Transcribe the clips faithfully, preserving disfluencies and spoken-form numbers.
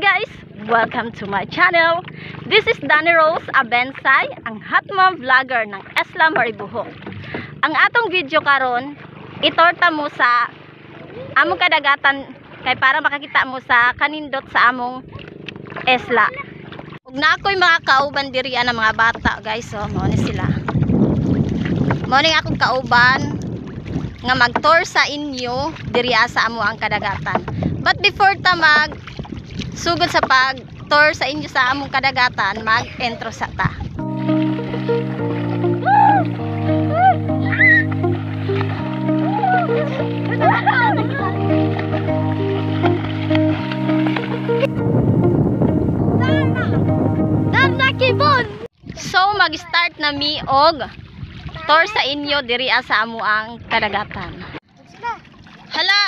guys! Welcome to my channel. This is Danny Rose Abensay, ang hotmom vlogger ng Isla Maribojoc. Ang atong video karon, itorta mo sa among kadagatan kay para makakita mo sa kanindot sa among Isla. Ug na ako'y mga kauban diri ana mga bata, guys. So, mao ni sila. Mao ni akong kauban nga mag-tour sa inyo diri sa amo ang kadagatan. But before ta mag sugod sa pag tour sa inyo sa among kadagatan, mag entro sa ta. So mag-start na mi og tour sa inyo diri sa amo ang kadagatan. Hala.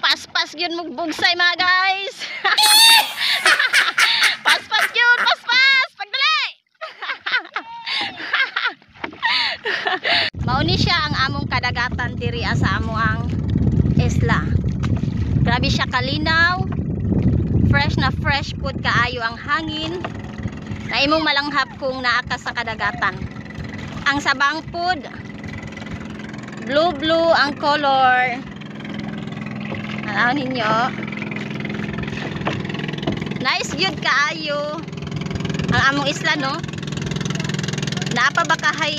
Paspas yun mong bugsay mga guys. Paspas yun, paspas. Pagdali. Mauni siya ang among kadagatan diri sa amo ang Isla. Grabe siya kalinaw. Fresh na fresh food kaayo ang hangin. Naimong malanghap kung naa ka sa kadagatan. Ang sabang food, blue blue ang color. Alaw ninyo. Nice yun kaayo ang among isla, no? Napabakahay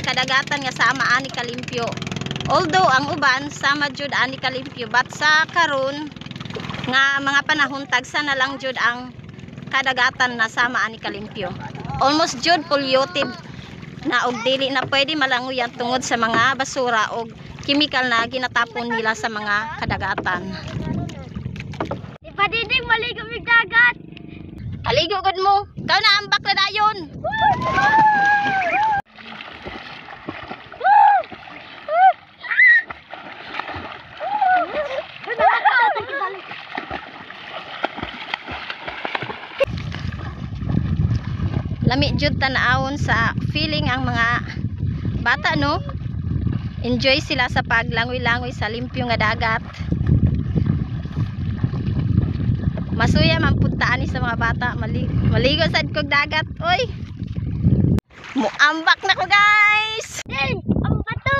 kadagatan nga sama ani kalimpyo. Although ang uban sama jud ani kalimpyo, but sa karon nga mga panahon tagsa na lang jud ang kadagatan na sama ani kalimpyo. Almost jud polluted na og dili na pwede malanguyan tungod sa mga basura og chemical na ginatapon nila sa mga kadagatan. Ipadiding maligo mig dagat. Aligo gud mo. Kau na ang bakla dayon. Lami jud tan-awon sa feeling ang mga bata, no? Enjoy sila sa paglangoy-langoy sa limpyo nga dagat. Masuya man puntaan ni sa mga bata. Mali maligo sad kog dagat. Oy. Muambak na ko, guys. Hey, ang bato.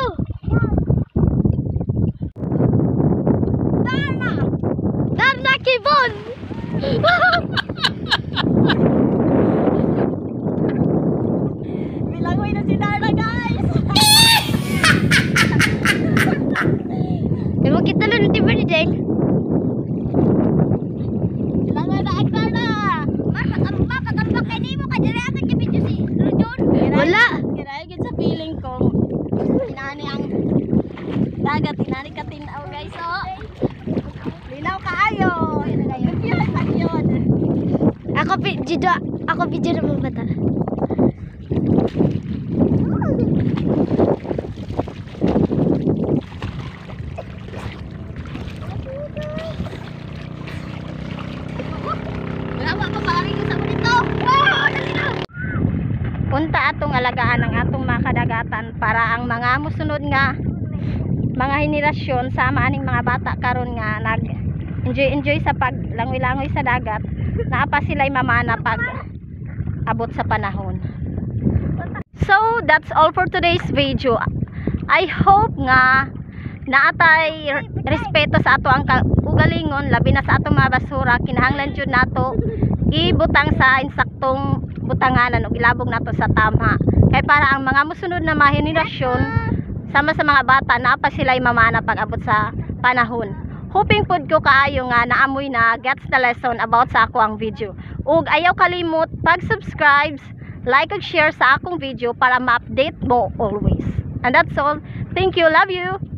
Darna. Darna kibon. Bilangoy na si Darna, guys. Demo kita lang ng tiba ni Jane. Langan na agbar na. Makakambak, kakambak kayo ni mo. Kadira ka kipit nyo si Rujon. Wala. Kiraigin sa feeling ko. Tinani ang dagat. Tinani ka tinaw guys. So, lilaw ka ayo. Yun, yun. Ako video, ako video na mga bata. Punta atong alagaan ang atong mga kadagatan para ang mga musunod nga mga henerasyon sama aning mga bata karon nga nag enjoy enjoy sa paglangoy-langoy sa dagat, naa pa sila'y mamana pag abot sa panahon. So that's all for today's video. I hope nga naatay respeto sa ato ang ugalingon labi na sa atong mga basura. Kinahanglan jud nato ibutang sa insaktong butanganan o ilabog nato sa tama kay para ang mga musunod na mga henerasyon sama sa mga bata na pa sila'y mamana pag-abot sa panahon. Hoping pod ko kaayo nga naamoy na gets the lesson about sa ako ang video. Ug ayaw kalimot pag-subscribe, like ug share sa akong video para ma-update mo always. And that's all. Thank you, love you.